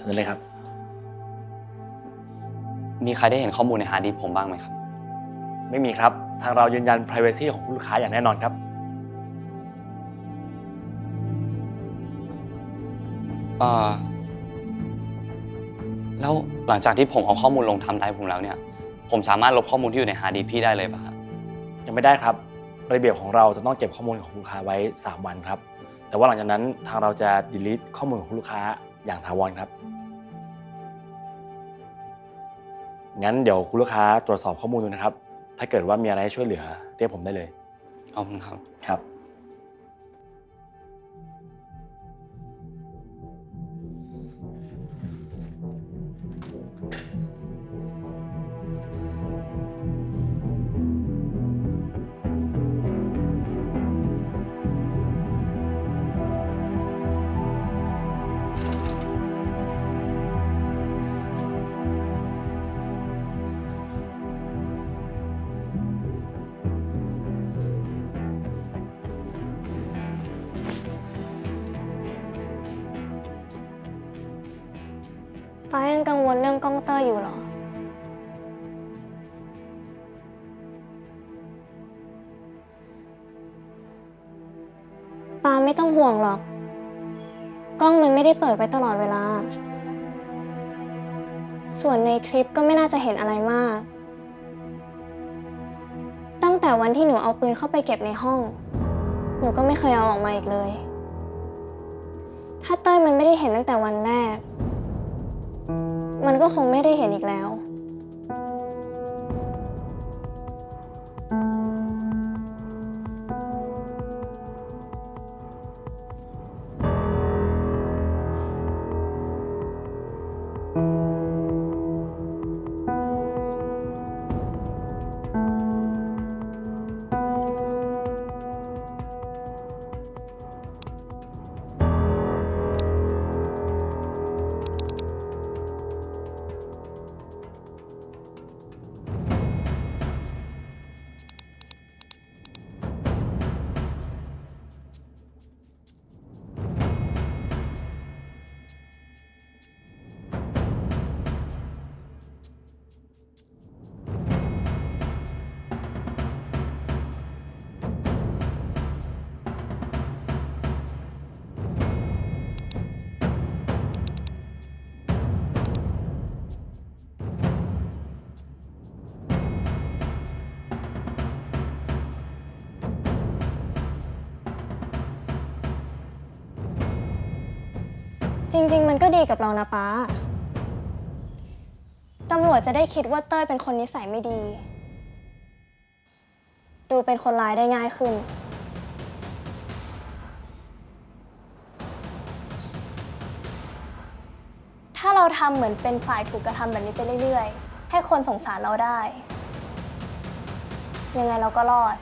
เชิญเลยครับมีใครได้เห็นข้อมูลในฮาร์ดดิสก์ผมบ้างไหมครับไม่มีครับทางเรายืนยัน privacy ของลูกค้าอย่างแน่นอนครับแล้วหลังจากที่ผมเอาข้อมูลลงทำไดร์ผมแล้วเนี่ยผมสามารถลบข้อมูลที่อยู่ในฮาร์ดดิสก์พี่ได้เลยป่ะครับยังไม่ได้ครับระเบียบของเราจะต้องเก็บข้อมูลของลูกค้าไว้3วันครับแต่ว่าหลังจากนั้นทางเราจะ delete ข้อมูลของลูกค้าอย่างถาวรครับงั้นเดี๋ยวคุณลูกค้าตรวจสอบข้อมูลดูนะครับถ้าเกิดว่ามีอะไรให้ช่วยเหลือเรียกผมได้เลยขอบคุณครับครับป้ายังกังวลเรื่องกล้องเตอร์อยู่เหรอป้าไม่ต้องห่วงหรอกกล้องมันไม่ได้เปิดไว้ตลอดเวลาส่วนในคลิปก็ไม่น่าจะเห็นอะไรมากตั้งแต่วันที่หนูเอาปืนเข้าไปเก็บในห้องหนูก็ไม่เคยเอาออกมาอีกเลยถ้าเต้ยมันไม่ได้เห็นตั้งแต่วันแรกมันก็คงไม่ได้เห็นอีกแล้วจริงๆมันก็ดีกับเรานะป้าตำรวจจะได้คิดว่าเต้ยเป็นคนนิสัยไม่ดีดูเป็นคนร้ายได้ง่ายขึ้นถ้าเราทำเหมือนเป็นฝ่ายถูกกระทำแบบนี้ไปเรื่อยๆให้คนสงสารเราได้ยังไงเราก็รอด